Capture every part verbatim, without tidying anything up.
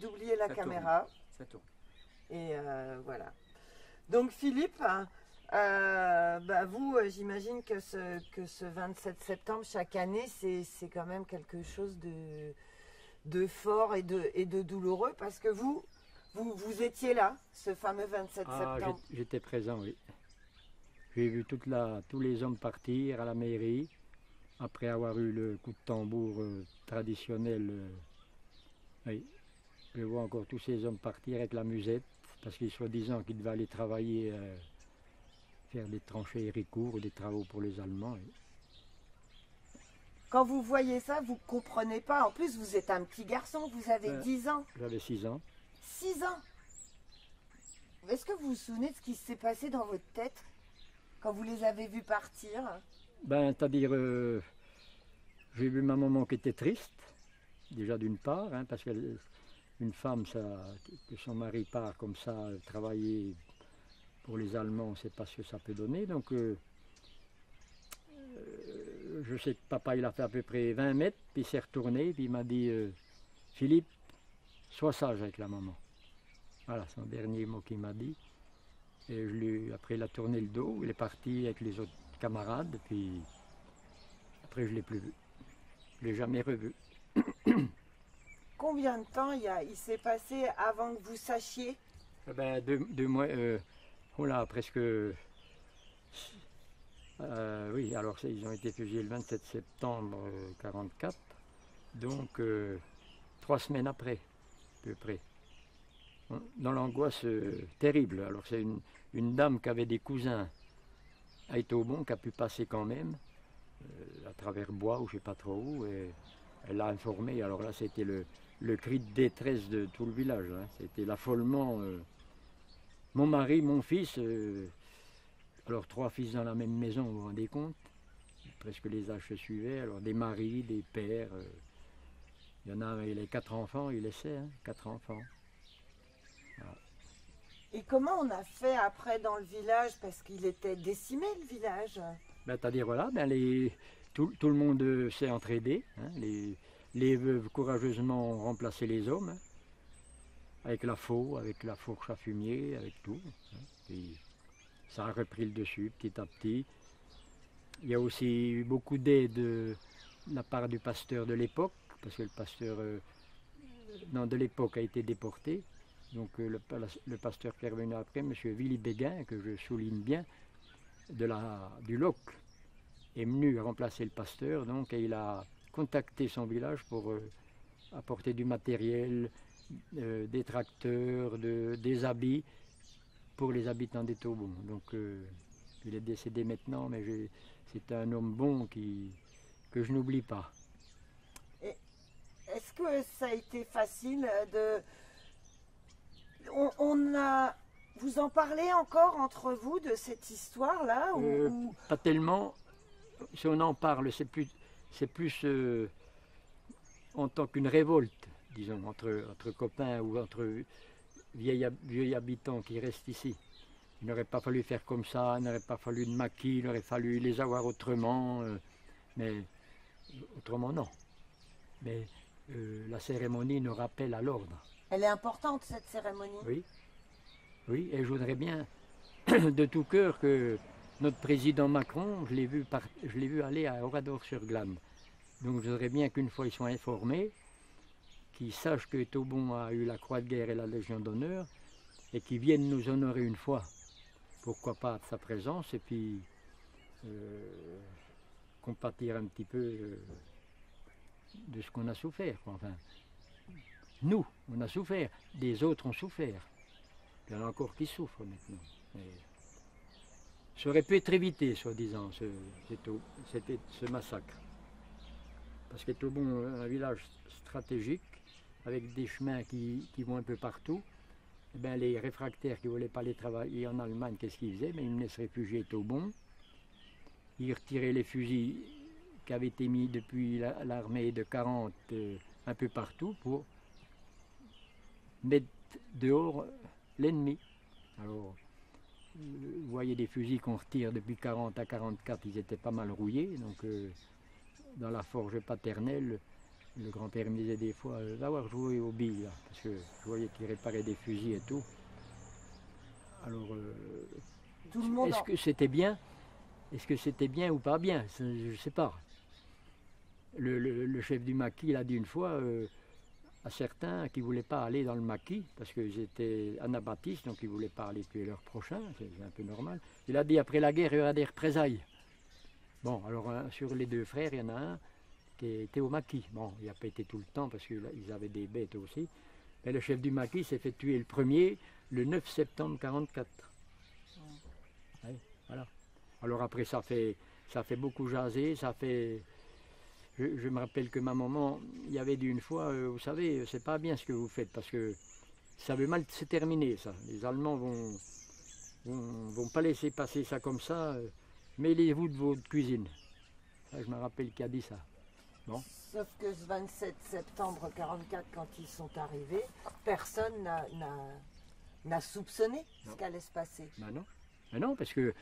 d'oublier la ça caméra. Tourne. Ça tourne. Et euh, voilà. Donc Philippe, euh, bah vous, j'imagine que ce, que ce vingt-sept septembre, chaque année, c'est quand même quelque chose de, de fort et de, et de douloureux, parce que vous, vous, vous étiez là, ce fameux vingt-sept septembre. Ah, j'étais présent, oui. J'ai vu toute la, tous les hommes partir à la mairie, après avoir eu le coup de tambour euh, traditionnel. Euh, oui. Je vois encore tous ces hommes partir avec la musette, parce qu'ils soi-disant qu'ils devaient aller travailler, euh, faire des tranchées et ricours, des travaux pour les Allemands. Oui. Quand vous voyez ça, vous ne comprenez pas. En plus, vous êtes un petit garçon, vous avez ben, dix ans. J'avais six ans. six ans. Est-ce que vous vous souvenez de ce qui s'est passé dans votre tête quand vous les avez vus partir? Ben, c'est-à-dire, euh, j'ai vu ma maman qui était triste, déjà d'une part, hein, parce qu'elle... Une femme, ça, que son mari part comme ça, travailler pour les Allemands, on ne sait pas ce que ça peut donner. Donc, euh, euh, je sais que papa, il a fait à peu près vingt mètres, puis il s'est retourné, puis il m'a dit euh, « Philippe, sois sage avec la maman ». Voilà, son dernier mot qu'il m'a dit. Et je lui, après, il a tourné le dos, il est parti avec les autres camarades, puis après, je ne l'ai plus vu. Je ne l'ai jamais revu. Combien de temps il, il s'est passé avant que vous sachiez? eh ben, deux, deux mois, euh, oh là, presque... Euh, oui, alors ils ont été fusillés le vingt-sept septembre mille neuf cent quarante-quatre, donc euh, trois semaines après, à peu près. Dans l'angoisse euh, terrible. Alors c'est une, une dame qui avait des cousins à Aubonne qui a pu passer quand même, euh, à travers bois ou je ne sais pas trop où, et elle a informé. Alors là, c'était le... le cri de détresse de tout le village, hein. C'était l'affolement. Euh, mon mari, mon fils, euh, alors trois fils dans la même maison, vous vous rendez compte, presque les âges se suivaient, alors des maris, des pères, euh, il y en a, il a quatre enfants, il laissait, hein, quatre enfants. Voilà. Et comment on a fait après dans le village, parce qu'il était décimé le village? Ben, c'est-à-dire, voilà, ben, les, tout, tout le monde euh, s'est entraidé, hein, les... Les veuves courageusement ont remplacé les hommes, hein, avec la faux, avec la fourche à fumier, avec tout. Hein, puis ça a repris le dessus petit à petit. Il y a aussi eu beaucoup d'aide de la part du pasteur de l'époque, parce que le pasteur euh, non, de l'époque a été déporté. Donc euh, le, le pasteur qui est revenu après, M. Willy Béguin, que je souligne bien, de la, du Loc, est venu remplacer le pasteur, donc, et il a contacter son village pour euh, apporter du matériel, euh, des tracteurs, de, des habits pour les habitants des Aubonne. Donc euh, il est décédé maintenant, mais c'est un homme bon qui, que je n'oublie pas. Est-ce que ça a été facile de... On, on a... Vous en parlez encore entre vous de cette histoire-là ou... euh, Pas tellement. Si on en parle, c'est plus... C'est plus euh, en tant qu'une révolte, disons, entre, entre copains ou entre vieilles, vieux habitants qui restent ici. Il n'aurait pas fallu faire comme ça, il n'aurait pas fallu de maquis, il aurait fallu les avoir autrement, euh, mais autrement non. Mais euh, la cérémonie nous rappelle à l'ordre. Elle est importante, cette cérémonie. Oui, oui, et je voudrais bien de tout cœur que... Notre président Macron, je l'ai vu, par... vu aller à Oradour-sur-Glane. Donc je voudrais bien qu'une fois ils soient informés, qu'ils sachent que Aubonne a eu la Croix de guerre et la Légion d'honneur, et qu'ils viennent nous honorer une fois, pourquoi pas de sa présence, et puis euh, compatir un petit peu euh, de ce qu'on a souffert. Enfin, nous, on a souffert, des autres ont souffert. Il y en a encore qui souffrent maintenant. Mais... Ça aurait pu être évité, soi-disant, ce, ce massacre. Parce que Aubonne est un village stratégique, avec des chemins qui, qui vont un peu partout. Et bien, les réfractaires qui ne voulaient pas aller travailler en Allemagne, qu'est-ce qu'ils faisaient? Mais ils venaient se réfugier à Aubonne. Ils retiraient les fusils qui avaient été mis depuis l'armée de quarante euh, un peu partout pour mettre dehors l'ennemi. Alors... Vous voyez des fusils qu'on retire depuis quarante à quarante-quatre, ils étaient pas mal rouillés. Donc, euh, dans la forge paternelle, Le grand-père me disait des fois d'avoir joué aux billes, là, parce que je voyais qu'il réparait des fusils et tout. Alors, euh, est-ce que c'était bien? Est-ce que c'était bien ou pas bien? Je ne sais pas. Le, le, le chef du maquis l'a dit une fois euh, à certains qui ne voulaient pas aller dans le maquis, parce qu'ils étaient anabaptistes, donc ils ne voulaient pas aller tuer leurs prochains, c'est un peu normal. Il a dit après la guerre, il y aura des représailles. Bon, alors hein, sur les deux frères, il y en a un qui était au maquis. Bon, il n'a pas été tout le temps parce qu'ils avaient des bêtes aussi. Mais le chef du maquis s'est fait tuer le premier le neuf septembre mille neuf cent quarante-quatre. Ouais. Ouais, voilà. Alors après, ça fait, ça fait beaucoup jaser, ça fait... Je, je me rappelle que ma maman, il y avait dit une fois, euh, vous savez, c'est pas bien ce que vous faites, parce que ça veut mal se terminer, ça. Les Allemands vont, vont, vont pas laisser passer ça comme ça. Euh, Mêlez-vous de votre cuisine. Ça, je me rappelle qui a dit ça. Bon. Sauf que ce vingt-sept septembre mille neuf cent quarante-quatre, quand ils sont arrivés, personne n'a soupçonné non. ce qu'allait se passer. Ben non. Ben non, parce que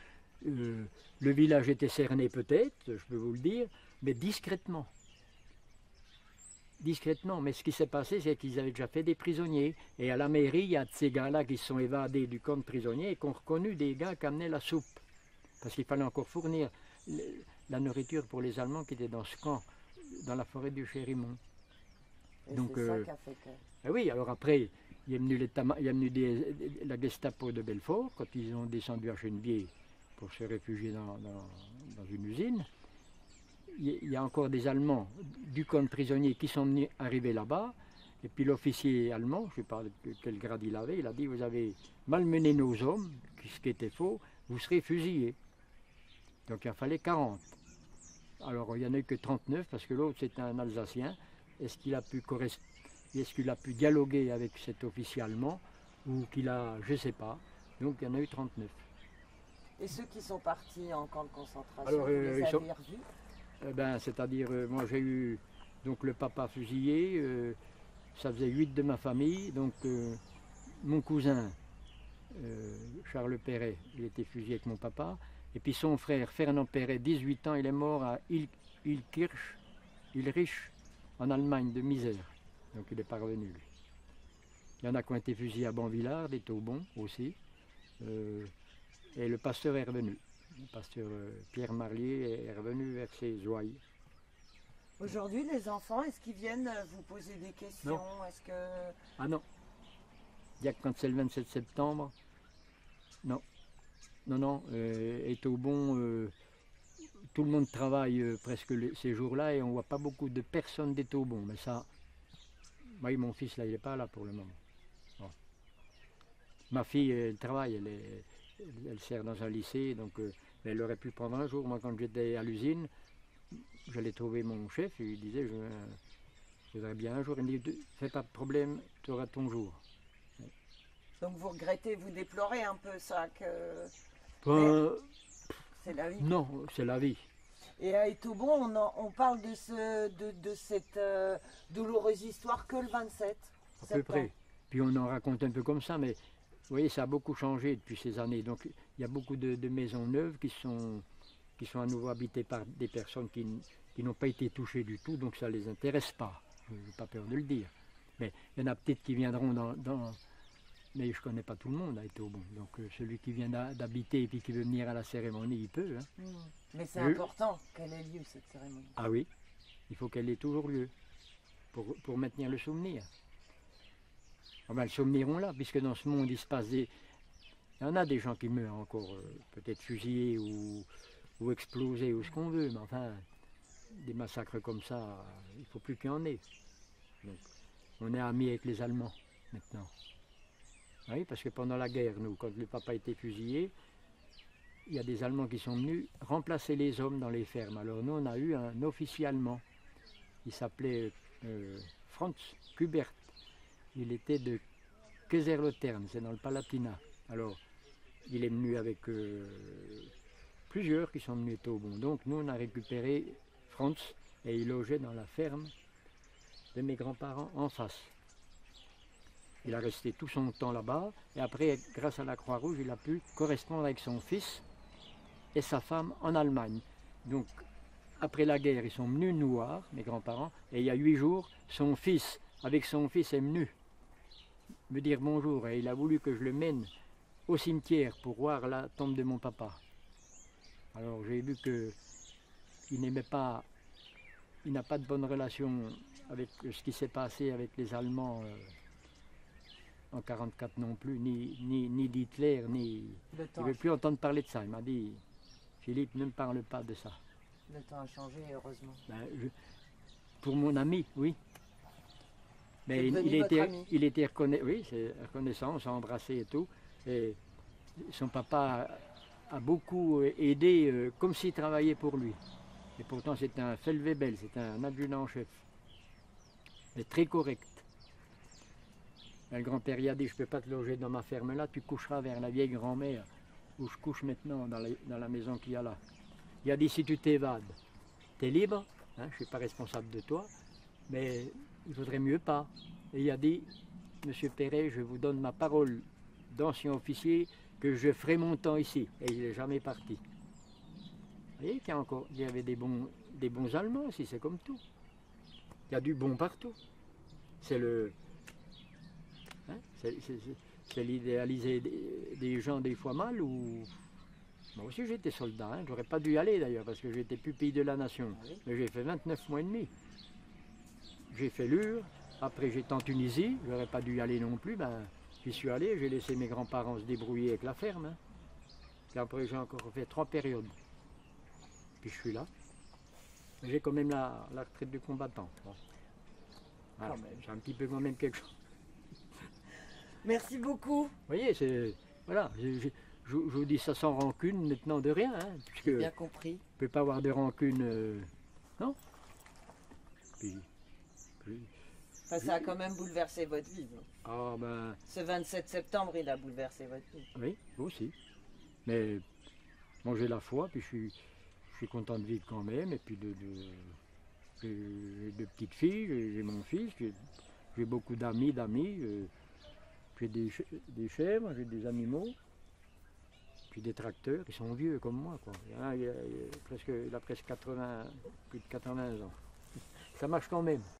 euh, le village était cerné peut-être, je peux vous le dire, mais discrètement. Discrètement, mais ce qui s'est passé, c'est qu'ils avaient déjà fait des prisonniers. Et à la mairie, il y a de ces gars-là qui se sont évadés du camp de prisonniers et qui ont reconnu des gars qui amenaient la soupe. Parce qu'il fallait encore fournir la nourriture pour les Allemands qui étaient dans ce camp, dans la forêt du Chérimont. Et donc, c'est euh, ça qu'a fait que... eh oui, alors après, il est venu, les il est venu des, la Gestapo de Belfort, quand ils ont descendu à Genvier pour se réfugier dans, dans, dans une usine. Il y a encore des Allemands du camp de prisonniers qui sont venus arriver là-bas. Et puis l'officier allemand, je ne sais pas quel grade il avait, il a dit « Vous avez malmené nos hommes, ce qui était faux, vous serez fusillés ». Donc il en fallait quarante. Alors il n'y en a eu que trente-neuf parce que l'autre c'était un Alsacien. Est-ce qu'il a pu correspondre, est-ce qu'il a pu dialoguer avec cet officier allemand ou qu'il a, je ne sais pas. Donc il y en a eu trente-neuf. Et ceux qui sont partis en camp de concentration, alors, vous euh, les avez sont... revus? Eh ben, c'est-à-dire, euh, moi j'ai eu donc le papa fusillé, euh, ça faisait huit de ma famille, donc euh, mon cousin euh, Charles Perret, il était fusillé avec mon papa, et puis son frère Fernand Perret, dix-huit ans, il est mort à Il Ilkirch, Ilkirch, en Allemagne, de misère, donc il est parvenu lui. Il y en a qui ont été fusillés à Bonvillard, des Aubonne aussi, euh, et le pasteur est revenu. Le pasteur Pierre Marlier est revenu vers ses ouailles. Aujourd'hui, les enfants, est-ce qu'ils viennent vous poser des questions? Non. Est-ce que... Ah non. Il y a quand c'est le vingt-sept septembre. Non. Non, non. Euh, est au bon. Euh, tout le monde travaille euh, presque les, ces jours-là et on ne voit pas beaucoup de personnes des Aubonne. Mais ça. Oui, mon fils, là, il n'est pas là pour le moment. Bon. Ma fille, elle travaille. Elle, est, elle sert dans un lycée. Donc. Euh, elle aurait pu prendre un jour. Moi, quand j'étais à l'usine, j'allais trouver mon chef et il disait, je, je voudrais bien un jour. Il me dit, fais pas de problème, tu auras ton jour. Donc vous regrettez, vous déplorez un peu ça que... Ben, c'est la vie. Non, c'est la vie. Et à Étaubon, on, on parle de, ce, de, de cette euh, douloureuse histoire que le vingt-sept. À peu près. Puis on en raconte un peu comme ça, mais... Vous voyez, ça a beaucoup changé depuis ces années. Donc, il y a beaucoup de, de maisons neuves qui sont, qui sont à nouveau habitées par des personnes qui, qui n'ont pas été touchées du tout, donc ça ne les intéresse pas. Je n'ai pas peur de le dire. Mais il y en a peut-être qui viendront dans... dans... Mais je ne connais pas tout le monde à Étaubon. Donc, euh, celui qui vient d'habiter et puis qui veut venir à la cérémonie, il peut. Hein. Mmh. Mais c'est je... important qu'elle ait lieu, cette cérémonie. Ah oui, il faut qu'elle ait toujours lieu pour, pour maintenir le souvenir. Ah ben, le souvenir, on l'a, puisque dans ce monde, il se passe des... Il y en a des gens qui meurent encore, euh, peut-être fusillés ou, ou explosés ou ce qu'on veut, mais enfin, des massacres comme ça, euh, il ne faut plus qu'il y en ait. Donc, on est amis avec les Allemands, maintenant. Oui, parce que pendant la guerre, nous, quand le papa était fusillé, il y a des Allemands qui sont venus remplacer les hommes dans les fermes. Alors nous, on a eu un officier allemand, il s'appelait euh, Franz Kubert. Il était de Kaiserslautern, c'est dans le Palatinat. Alors, il est venu avec euh, plusieurs qui sont venus à Aubonne. Donc, nous, on a récupéré Franz et il logeait dans la ferme de mes grands-parents en face. Il a resté tout son temps là-bas et après, grâce à la Croix-Rouge, il a pu correspondre avec son fils et sa femme en Allemagne. Donc, après la guerre, ils sont venus noirs, mes grands-parents, et il y a huit jours, son fils, avec son fils, est venu me dire bonjour, et il a voulu que je le mène au cimetière pour voir la tombe de mon papa. Alors j'ai vu qu'il n'aimait pas, il n'a pas de bonne relation avec ce qui s'est passé avec les Allemands euh, en mille neuf cent quarante-quatre non plus, ni, ni, ni d'Hitler, ni... Le temps il ne veut plus entendre parler de ça. Il m'a dit, Philippe, ne me parle pas de ça. Le temps a changé, heureusement. Ben, je... Pour mon ami, oui. Mais il, il, était, ami. il était reconna... oui, reconnaissant, on s'est embrassé et tout. Et son papa a beaucoup aidé, euh, comme s'il travaillait pour lui. Et pourtant, c'est un Feldwebel, c'est un adjudant-chef. Mais très correct. Là, le grand-père y a dit, je ne peux pas te loger dans ma ferme là, tu coucheras vers la vieille grand-mère, où je couche maintenant, dans la, dans la maison qu'il y a là. Il a dit, si tu t'évades, tu es libre, hein, je ne suis pas responsable de toi, mais il vaudrait mieux pas. Et il a dit, Monsieur Perret, je vous donne ma parole d'ancien officier, que je ferai mon temps ici. Et il n'est jamais parti. Vous voyez qu'il y a encore, il y avait des bons, des bons Allemands aussi, c'est comme tout. Il y a du bon partout. C'est le... Hein, c'est l'idéalisé des, des gens des fois mal, ou... Moi aussi j'étais soldat, hein, j'aurais pas dû y aller d'ailleurs, parce que j'étais pupille de la nation. Mais j'ai fait vingt-neuf mois et demi. J'ai fait l'Ur, après j'étais en Tunisie, j'aurais pas dû y aller non plus, ben... J'y suis allé, j'ai laissé mes grands-parents se débrouiller avec la ferme. Hein. Puis après, j'ai encore fait trois périodes. Puis je suis là. J'ai quand même la, la retraite du combattant. Bon. Alors, j'ai un petit peu quand même quelque chose. Merci beaucoup. Vous voyez, c'est... Voilà, je, je, je vous dis ça sans rancune, maintenant de rien. Hein, puisque bien compris. On ne peut pas avoir de rancune, euh, non puis, puis, Enfin, ça a quand même bouleversé votre vie. Ah, ben... Ce vingt-sept septembre, il a bouleversé votre vie. Oui, vous aussi. Mais bon, j'ai la foi, puis je suis, je suis content de vivre quand même. Et puis de, de, j'ai deux petites filles, j'ai mon fils, j'ai beaucoup d'amis, d'amis. J'ai des, des chèvres, j'ai des animaux. Puis des tracteurs, ils sont vieux comme moi. Quoi. Il y en a, il y a, il y a presque, il a presque quatre-vingts, plus de quatre-vingts ans. Ça marche quand même.